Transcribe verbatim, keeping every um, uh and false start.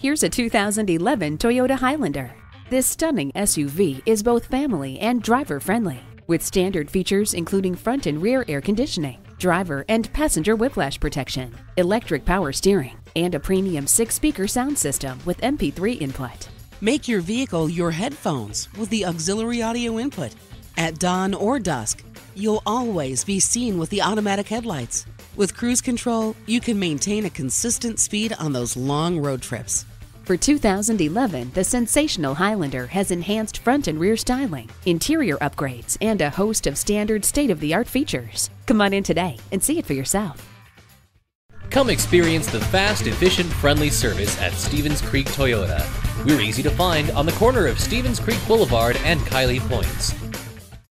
Here's a two thousand eleven Toyota Highlander. This stunning S U V is both family and driver-friendly, with standard features including front and rear air conditioning, driver and passenger whiplash protection, electric power steering, and a premium six-speaker sound system with M P three input. Make your vehicle your headphones with the auxiliary audio input. At dawn or dusk, you'll always be seen with the automatic headlights. With cruise control, you can maintain a consistent speed on those long road trips. For two thousand eleven, the sensational Highlander has enhanced front and rear styling, interior upgrades, and a host of standard state-of-the-art features. Come on in today and see it for yourself. Come experience the fast, efficient, friendly service at Stevens Creek Toyota. We're easy to find on the corner of Stevens Creek Boulevard and Kylie Points.